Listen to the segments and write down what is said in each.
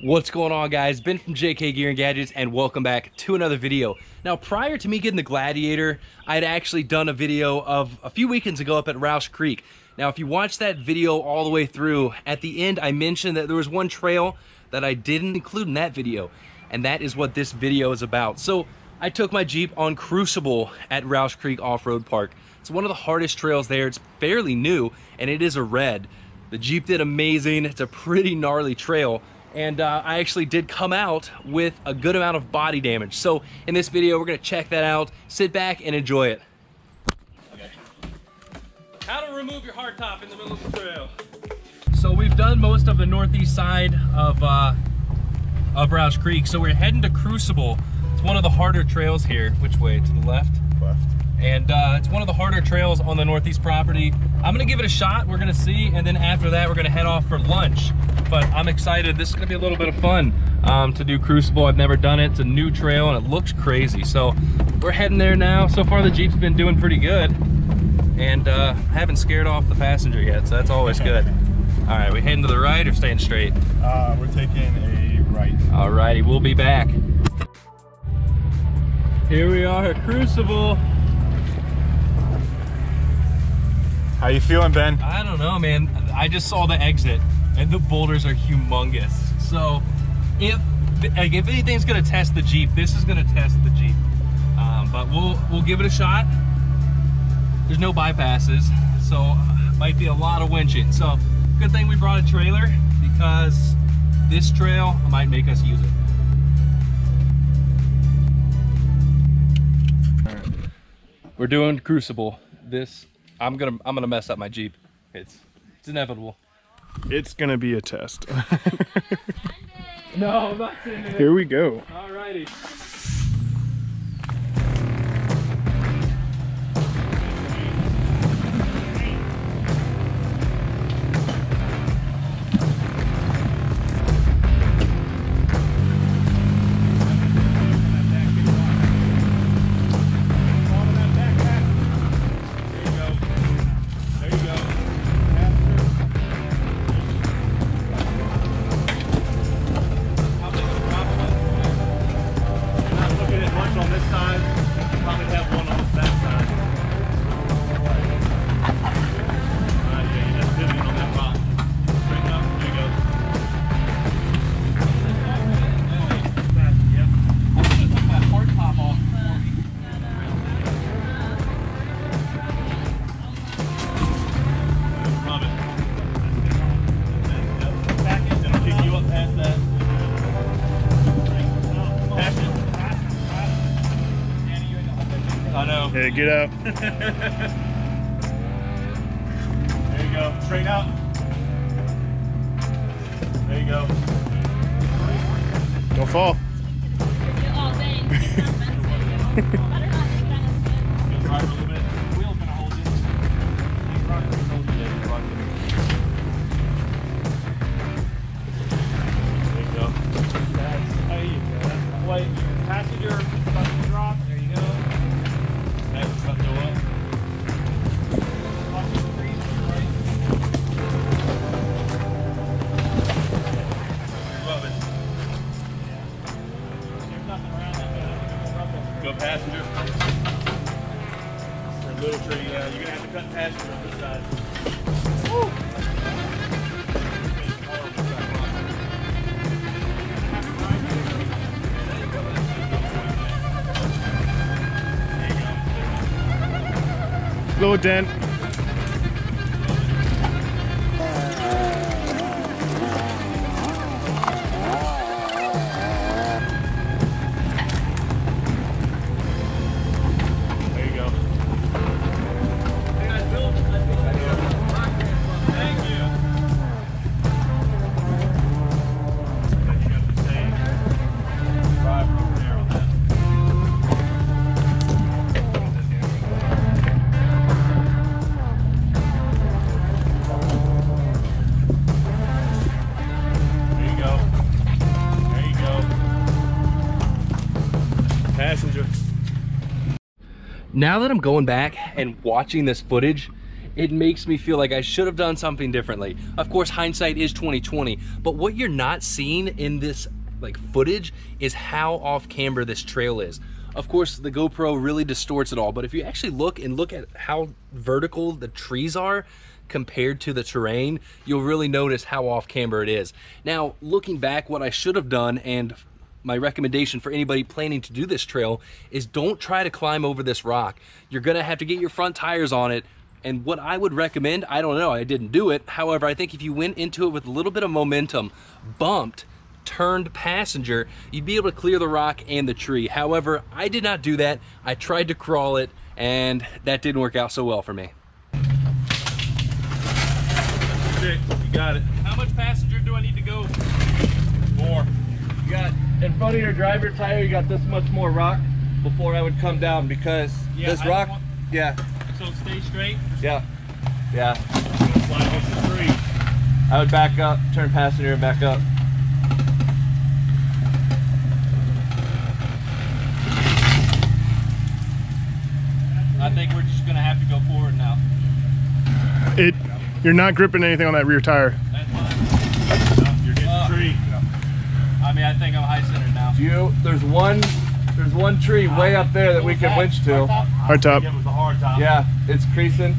What's going on, guys? Ben from JK Gear and Gadgets, and welcome back to another video. Now, prior to me getting the Gladiator, I had actually done a video of a few weekends ago up at Rausch Creek. Now, if you watch that video all the way through, at the end I mentioned that there was one trail that I didn't include in that video, and that is what this video is about. So, I took my Jeep on Crucible at Rausch Creek Off-Road Park. It's one of the hardest trails there. It's fairly new, and it is a red. The Jeep did amazing. It's a pretty gnarly trail. And I actually did come out with a good amount of body damage. So in this video, we're gonna check that out. Sit back and enjoy it. Okay. How to remove your hardtop in the middle of the trail. So we've done most of the northeast side of Rausch Creek. So we're heading to Crucible. It's one of the harder trails here. Which way? To the left? Left. And it's one of the harder trails on the northeast property. I'm gonna give it a shot. We're gonna see, and then after that, we're gonna head off for lunch. But I'm excited. This is gonna be a little bit of fun to do Crucible. I've never done it. It's a new trail, and it looks crazy. So we're heading there now. So far, the Jeep's been doing pretty good, and haven't scared off the passenger yet. So that's always good. All right, we heading to the right or staying straight? We're taking a right. All righty, we'll be back. Here we are at Crucible. How you feeling, Ben? I don't know, man. I just saw the exit, and the boulders are humongous. So, if anything's gonna test the Jeep, this is gonna test the Jeep. But we'll give it a shot. There's no bypasses, so might be a lot of winching. So, good thing we brought a trailer, because this trail might make us use it. All right. We're doing Crucible. I'm gonna mess up my Jeep. It's inevitable. It's gonna be a test. No, I'm not sitting there. Here we go. Alrighty. Hey, get up. There you go. Straight out. There you go. Don't fall. Oh, thanks. Passenger. For a little tree, you're going to have to cut passenger on this side. Woo! Little dent. Now that I'm going back and watching this footage, it makes me feel like I should have done something differently. Of course, hindsight is 2020, but what you're not seeing in this like footage is how off camber this trail is. Of course, the GoPro really distorts it all, but if you actually look and look at how vertical the trees are compared to the terrain, you'll really notice how off camber it is. Now, looking back, what I should have done, and my recommendation for anybody planning to do this trail, is don't try to climb over this rock. You're gonna have to get your front tires on it. And what I would recommend, I don't know, I didn't do it. However, I think if you went into it with a little bit of momentum, bumped, turned passenger, you'd be able to clear the rock and the tree. However, I did not do that. I tried to crawl it, and that didn't work out so well for me. Dick, you got it. How much passenger do I need to go? More. You got in front of your driver tire, you got this much more rock before I would come down, because yeah, this rock, yeah. So stay straight? Yeah, yeah. Slide up the tree. I would back up, turn passenger and back up. I think we're just gonna have to go forward now. You're not gripping anything on that rear tire. That's fine. No, you're getting tree. No. I mean, I think I'm high centered now. There's one tree way up there that we can winch to. Hard top. It was the hard top. Yeah, it's creasing.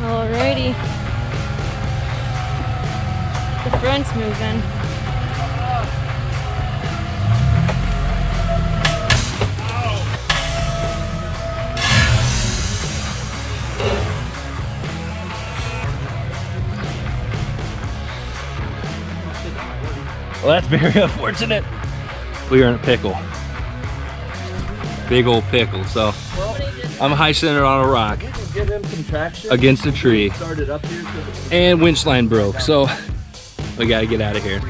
Alrighty. The front's moving. Well, that's very unfortunate. We are in a pickle. Big old pickle. So I'm high centered on a rock against a tree and winch line broke. So we gotta get out of here.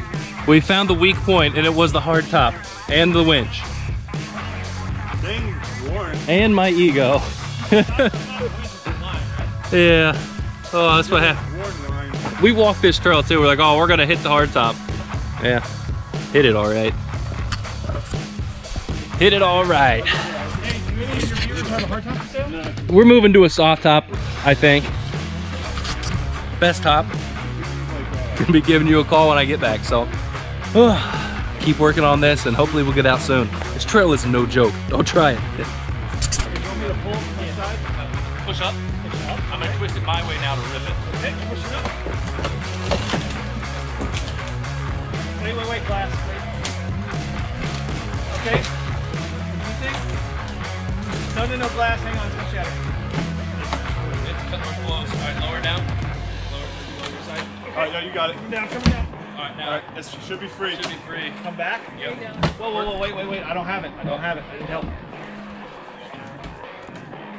We found the weak point, and it was the hard top and the winch. And my ego. Yeah. Oh, that's what happened. We walked this trail too. We're like, oh, we're gonna hit the hard top. Yeah, hit it all right. Hit it all right. We're moving to a soft top, I think. Best top. Gonna be giving you a call when I get back, so. Keep working on this, and hopefully we'll get out soon. This trail is no joke, don't try it. Push up, push up. I'm gonna twist it my way now to rip it. Okay, push it up. Wait, class. Wait. Okay. You think? No, glass. Hang on, switch out. It's coming close. All right, lower down. Lower side. Okay. All right, yeah, you got it. Come down, come down. All right, now. All right. It should be free. Should be free. Come back. Yep. Whoa, wait. I don't have it. I didn't help.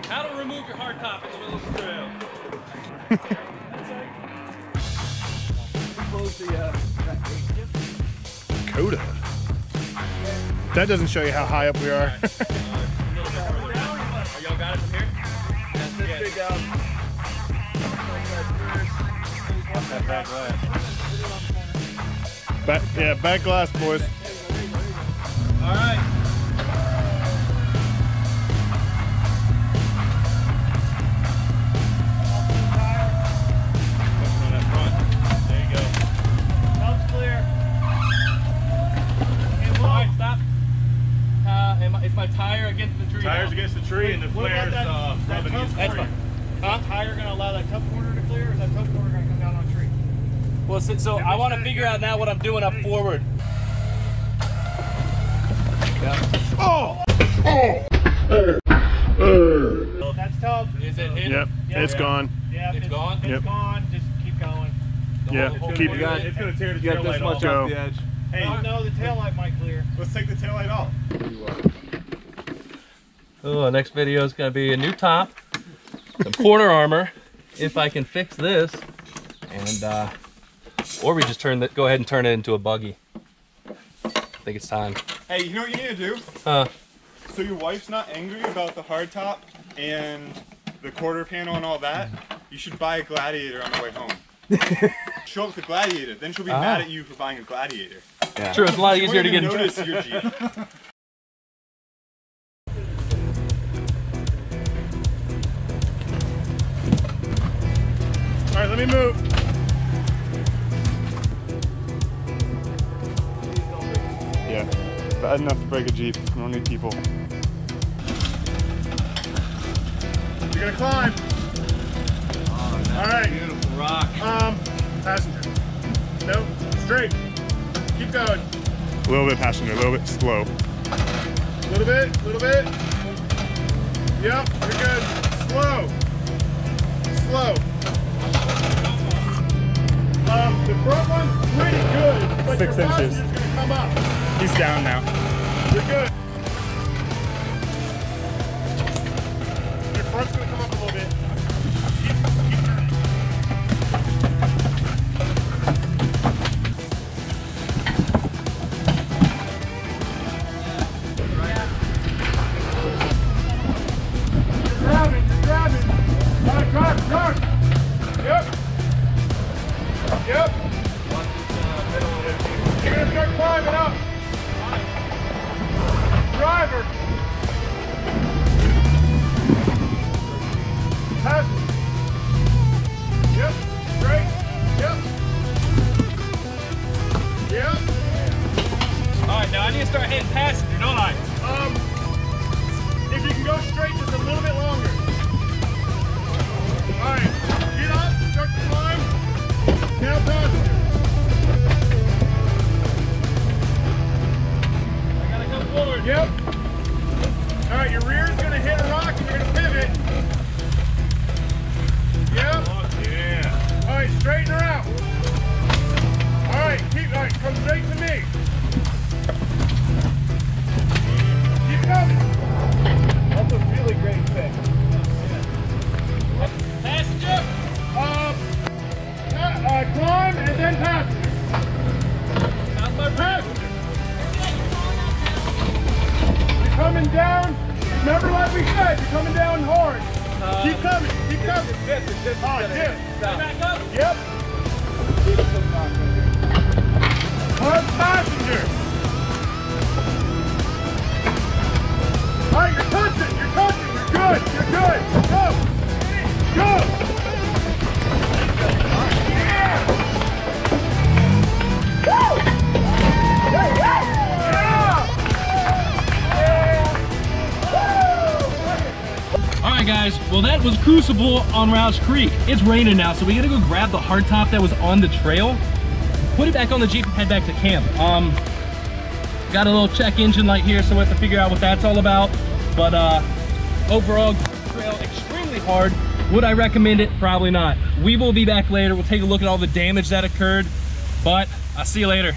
How to remove your hard top in the middle of the trail. Close the back gate. Coda. That doesn't show you how high up we are. Y'all got it from here? Yeah, back glass, boys. All right. Is my tire against the tree? Tire's now against the tree. Wait, and the flare's rubbing against the tree. Is the tire going to allow that tough corner to clear, or is that tough corner going to come down on a tree? Well, so I want to figure out now what I'm doing up forward. Yeah. Oh! That's tough. Is it hit? Yep. It's gone. Yep. It's gone? It's gone. Just keep going. Yeah, keep going. It's going to tear the taillight off. This much off the edge. Hey, no, the taillight might clear. Let's take the taillight off. Oh, next video is going to be a new top, some quarter armor, if I can fix this, and or we just go ahead and turn it into a buggy. I think it's time. Hey, you know what you need to do? Huh? So your wife's not angry about the hard top and the quarter panel and all that. You should buy a Gladiator on the way home. Show up the Gladiator, then she'll be mad at you for buying a Gladiator. Yeah. True, it's a lot easier to get in. Notice your Jeep. All right, let me move. Yeah, bad enough to break a Jeep. I don't need people. You're gonna climb. Oh, that's all right. Beautiful rock. Passenger. Nope. Straight. Keep going. A little bit passenger. A little bit slow. A little bit. A little bit. Yep. You're good. Slow. Slow. The front one's pretty good, but 6 inches. Your passenger's gonna come up. He's down now. You're good. Your front's gonna come up a little bit. Well, that was Crucible on Rausch Creek. It's raining now, so we gotta go grab the hardtop that was on the trail, put it back on the Jeep, and head back to camp. Got a little check engine light here, so we have to figure out what that's all about. But overall, trail extremely hard. Would I recommend it? Probably not. We will be back later. We'll take a look at all the damage that occurred, but I'll see you later.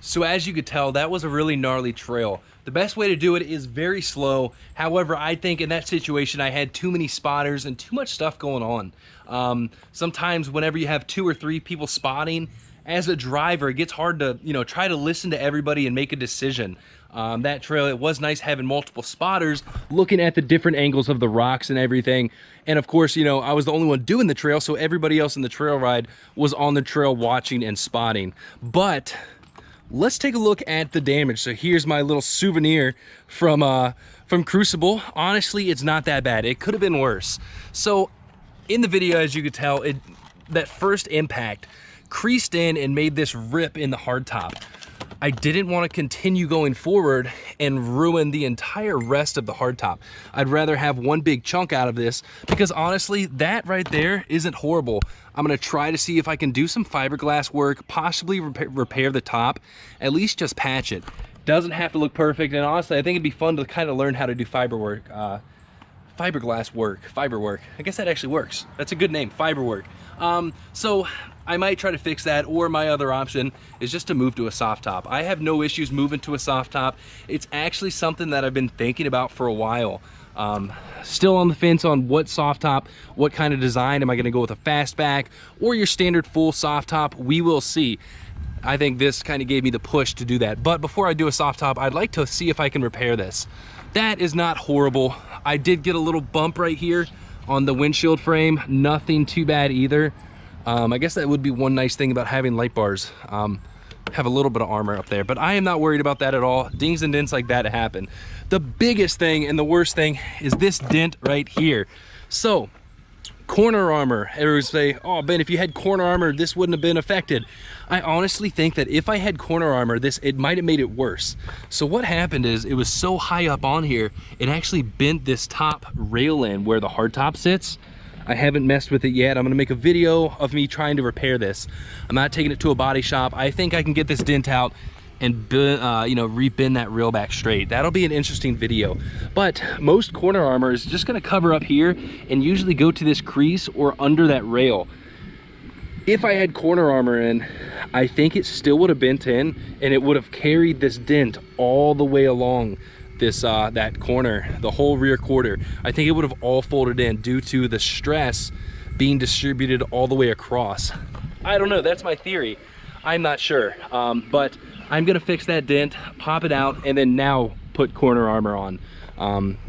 So as you could tell, that was a really gnarly trail. The best way to do it is very slow. However, I think in that situation, I had too many spotters and too much stuff going on. Sometimes whenever you have 2 or 3 people spotting, as a driver, it gets hard to, you know, try to listen to everybody and make a decision. That trail, it was nice having multiple spotters looking at the different angles of the rocks and everything. And of course, you know, I was the only one doing the trail, so everybody else in the trail ride was on the trail watching and spotting. But let's take a look at the damage. So here's my little souvenir from Crucible. Honestly, it's not that bad. It could have been worse. So in the video, as you could tell, that first impact creased in and made this rip in the hardtop. I didn't want to continue going forward and ruin the entire rest of the hardtop. I'd rather have one big chunk out of this, because honestly, that right there isn't horrible. I'm going to try to see if I can do some fiberglass work, possibly repair the top, at least just patch it. Doesn't have to look perfect, and honestly, I think it'd be fun to kind of learn how to do fiber work. I guess that actually works. That's a good name, fiber work. So I might try to fix that, or my other option is just to move to a soft top. I have no issues moving to a soft top. It's actually something that I've been thinking about for a while. Still on the fence on what soft top, what kind of design. Am I gonna go with a fastback or your standard full soft top? We will see. I think this kind of gave me the push to do that. But before I do a soft top, I'd like to see if I can repair this. That is not horrible. I did get a little bump right here on the windshield frame. Nothing too bad either. I guess that would be one nice thing about having light bars. Have a little bit of armor up there, but I am not worried about that at all. Dings and dents like that happen. The biggest thing and the worst thing is this dent right here. So corner armor. Everyone's saying, oh Ben, if you had corner armor, this wouldn't have been affected. I honestly think that if I had corner armor, it might have made it worse. So what happened is it was so high up on here, it actually bent this top rail in where the hard top sits. I haven't messed with it yet. I'm gonna make a video of me trying to repair this. I'm not taking it to a body shop. I think I can get this dent out and you know, re-bend that rail back straight. That'll be an interesting video. But most corner armor is just gonna cover up here and usually go to this crease or under that rail. If I had corner armor in, I think it still would have bent in and it would have carried this dent all the way along this that corner, the whole rear quarter. I think it would have all folded in due to the stress being distributed all the way across. I don't know, that's my theory. I'm not sure, but I'm gonna fix that dent, pop it out, and then now put corner armor on.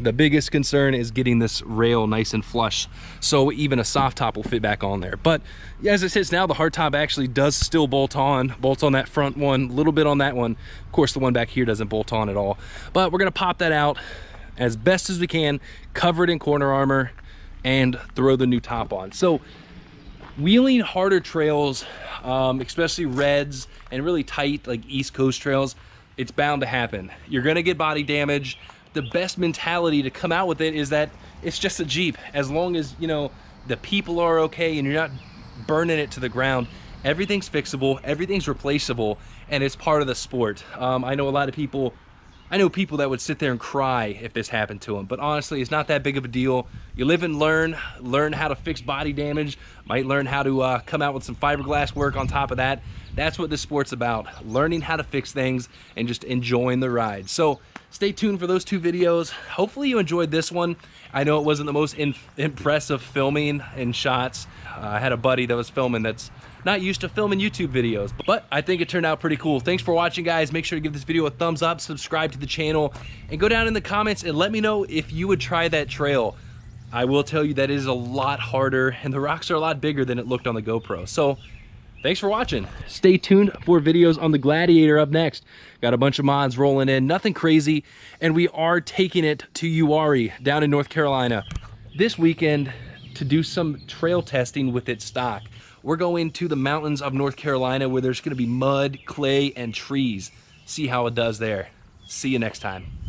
The biggest concern is getting this rail nice and flush, so even a soft top will fit back on there. But as it sits now, the hard top actually does still bolt on that front one, a little bit on that one. Of course, the one back here doesn't bolt on at all. But we're gonna pop that out as best as we can, cover it in corner armor, and throw the new top on. So wheeling harder trails, especially reds and really tight like East Coast trails, it's bound to happen. You're gonna get body damage. The best mentality to come out with it is that it's just a Jeep. As long as, you know, the people are okay and you're not burning it to the ground, everything's fixable, everything's replaceable, and it's part of the sport. I know a lot of people, I know people that would sit there and cry if this happened to them, but honestly, it's not that big of a deal. You live and learn how to fix body damage, might learn how to come out with some fiberglass work on top of that. That's what this sport's about, learning how to fix things and just enjoying the ride. So stay tuned for those two videos. Hopefully you enjoyed this one. I know it wasn't the most impressive filming and shots. I had a buddy that was filming that's not used to filming YouTube videos, but I think it turned out pretty cool. Thanks for watching, guys. Make sure to give this video a thumbs up, subscribe to the channel, and go down in the comments and let me know if you would try that trail. I will tell you that it is a lot harder and the rocks are a lot bigger than it looked on the GoPro. So thanks for watching. Stay tuned for videos on the Gladiator up next. Got a bunch of mods rolling in, nothing crazy, and we are taking it to Uwharrie down in North Carolina this weekend to do some trail testing with its stock. We're going to the mountains of North Carolina where there's gonna be mud, clay, and trees. See how it does there. See you next time.